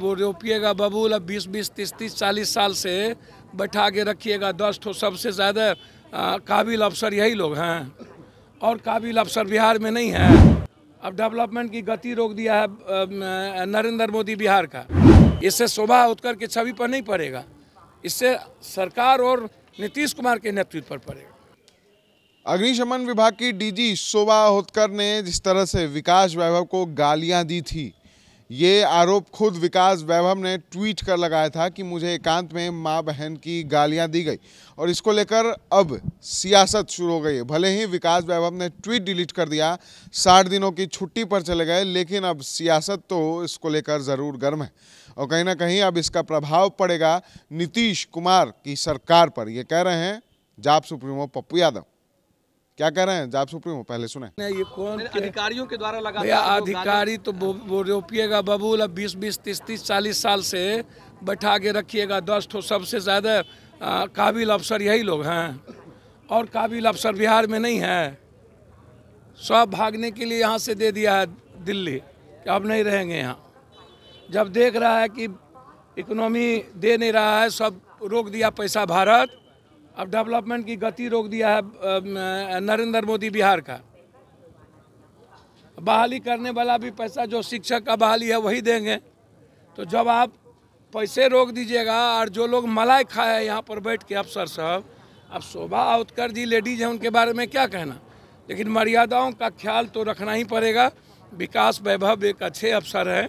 वो रोपिएगा बबूल, अब 20-20, 30-40 साल से बैठा के रखिएगा 10 ठो, सबसे ज़्यादा काबिल अफसर यही लोग हैं और काबिल अफसर बिहार में नहीं है। अब डेवलपमेंट की गति रोक दिया है नरेंद्र मोदी बिहार का। इससे शोभा ओतकर की छवि पर नहीं पड़ेगा, इससे सरकार और नीतीश कुमार के नेतृत्व पर पड़ेगा। अग्निशमन विभाग की डीजी शोभा ओतकर ने जिस तरह से विकास वैभव को गालियां दी थी, ये आरोप खुद विकास वैभव ने ट्वीट कर लगाया था कि मुझे एकांत में माँ बहन की गालियाँ दी गई और इसको लेकर अब सियासत शुरू हो गई है। भले ही विकास वैभव ने ट्वीट डिलीट कर दिया, 60 दिनों की छुट्टी पर चले गए, लेकिन अब सियासत तो इसको लेकर ज़रूर गर्म है और कहीं ना कहीं अब इसका प्रभाव पड़ेगा नीतीश कुमार की सरकार पर। ये कह रहे हैं जाप सुप्रीमो पप्पू यादव। क्या कह रहे हैं जाप सुप्रीमो, पहले सुने। ये कौन अधिकारियों के द्वारा लगा भैया, अधिकारी तो वो रोपिएगा बबूल, अब 20-20, 30-40 साल से बैठा के रखिएगा 10 ठो, सबसे ज़्यादा काबिल अफसर यही लोग हैं और काबिल अफसर बिहार में नहीं है। सब भागने के लिए यहाँ से दे दिया है दिल्ली कि अब नहीं रहेंगे यहाँ। जब देख रहा है कि इकोनॉमी दे नहीं रहा है, सब रोक दिया पैसा भारत। अब डेवलपमेंट की गति रोक दिया है नरेंद्र मोदी बिहार का। बहाली करने वाला भी पैसा जो शिक्षक का बहाली है वही देंगे। तो जब आप पैसे रोक दीजिएगा और जो लोग मलाई खाए हैं यहाँ पर बैठ के अफसर साहब, अब शोभा ओतकर जी लेडीज हैं, उनके बारे में क्या कहना, लेकिन मर्यादाओं का ख्याल तो रखना ही पड़ेगा। विकास वैभव एक अच्छे अफसर हैं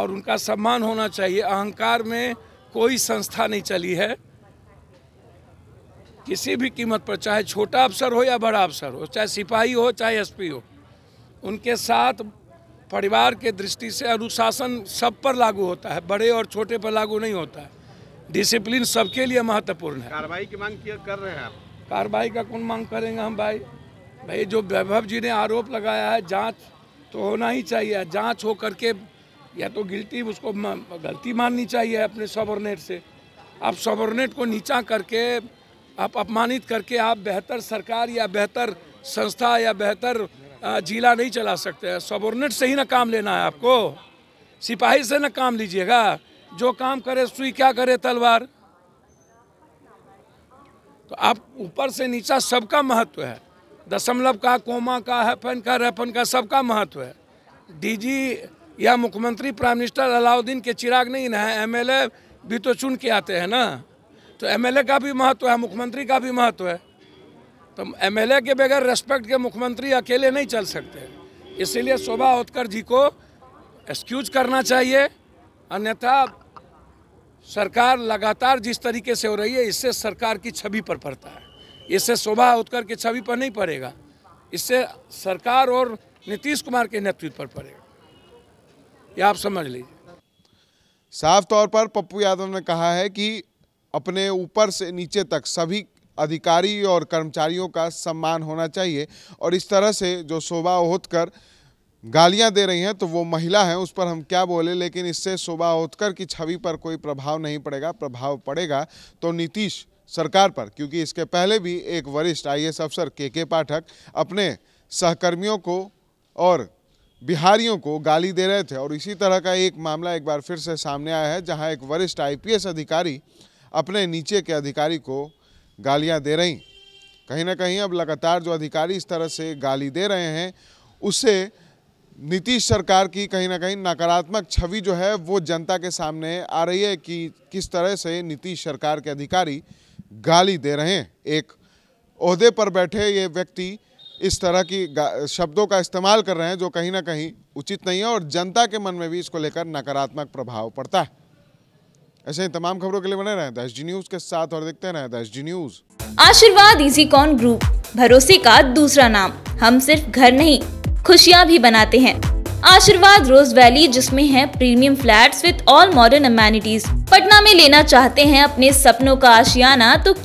और उनका सम्मान होना चाहिए। अहंकार में कोई संस्था नहीं चली है किसी भी कीमत पर, चाहे छोटा अफसर हो या बड़ा अफसर हो, चाहे सिपाही हो चाहे एसपी हो। उनके साथ परिवार के दृष्टि से अनुशासन सब पर लागू होता है, बड़े और छोटे पर लागू नहीं होता है। डिसिप्लिन सबके लिए महत्वपूर्ण है। कार्रवाई की मांग कर रहे हैं आप? कार्रवाई का कौन मांग करेंगे हम भाई, जो वैभव जी ने आरोप लगाया है जांच तो होना ही चाहिए। जाँच हो करके या तो गिल्टी, उसको गलती माननी चाहिए अपने सबॉर्डिनेट से। आप सबॉर्डिनेट को नीचा करके, आप अपमानित करके, आप बेहतर सरकार या बेहतर संस्था या बेहतर जिला नहीं चला सकते हैं। सबॉर्डिनेट से ही ना काम लेना है आपको, सिपाही से ना काम लीजिएगा। जो काम करे सुई, क्या करे तलवार। तो आप ऊपर से नीचा सबका महत्व है, दशमलव का, कोमा का, हैफन का, रेफन का, सबका महत्व है। डीजी या मुख्यमंत्री प्राइम मिनिस्टर अलाउद्दीन के चिराग नहीं ना है, एमएलए भी तो चुन के आते हैं ना। तो एमएलए का भी महत्व है, मुख्यमंत्री का भी महत्व है। तो एमएलए के बगैर रेस्पेक्ट के मुख्यमंत्री अकेले नहीं चल सकते। इसीलिए शोभा ओतकर जी को एक्सक्यूज करना चाहिए, अन्यथा सरकार लगातार जिस तरीके से हो रही है, इससे सरकार की छवि पर पड़ता है। इससे शोभा ओतकर की छवि पर नहीं पड़ेगा, इससे सरकार और नीतीश कुमार के नेतृत्व पर पड़ेगा। यह आप समझ लीजिए। साफ तौर पर पप्पू यादव ने कहा है कि अपने ऊपर से नीचे तक सभी अधिकारी और कर्मचारियों का सम्मान होना चाहिए और इस तरह से जो शोभा ओतकर गालियां दे रही हैं, तो वो महिला हैं, उस पर हम क्या बोले, लेकिन इससे शोभा ओतकर की छवि पर कोई प्रभाव नहीं पड़ेगा। प्रभाव पड़ेगा तो नीतीश सरकार पर, क्योंकि इसके पहले भी एक वरिष्ठ IAS अफसर KK पाठक अपने सहकर्मियों को और बिहारियों को गाली दे रहे थे और इसी तरह का एक मामला एक बार फिर से सामने आया है, जहाँ एक वरिष्ठ IPS अधिकारी अपने नीचे के अधिकारी को गालियां दे रही। कहीं ना कहीं अब लगातार जो अधिकारी इस तरह से गाली दे रहे हैं, उससे नीतीश सरकार की कहीं ना कहीं नकारात्मक छवि जो है वो जनता के सामने आ रही है कि किस तरह से नीतीश सरकार के अधिकारी गाली दे रहे हैं। एक ओहदे पर बैठे ये व्यक्ति इस तरह की शब्दों का इस्तेमाल कर रहे हैं जो कहीं ना कहीं उचित नहीं है और जनता के मन में भी इसको लेकर नकारात्मक प्रभाव पड़ता है। ऐसे ही तमाम खबरों के लिए बने रहें The HD News के साथ और देखते रहें The HD News। Ashirwad easy con group, भरोसे का दूसरा नाम। हम सिर्फ घर नहीं, खुशियाँ भी बनाते हैं। आशीर्वाद रोज वैली, जिसमें है premium flats with all modern amenities. Patna में लेना चाहते हैं अपने सपनों का आशियाना, तो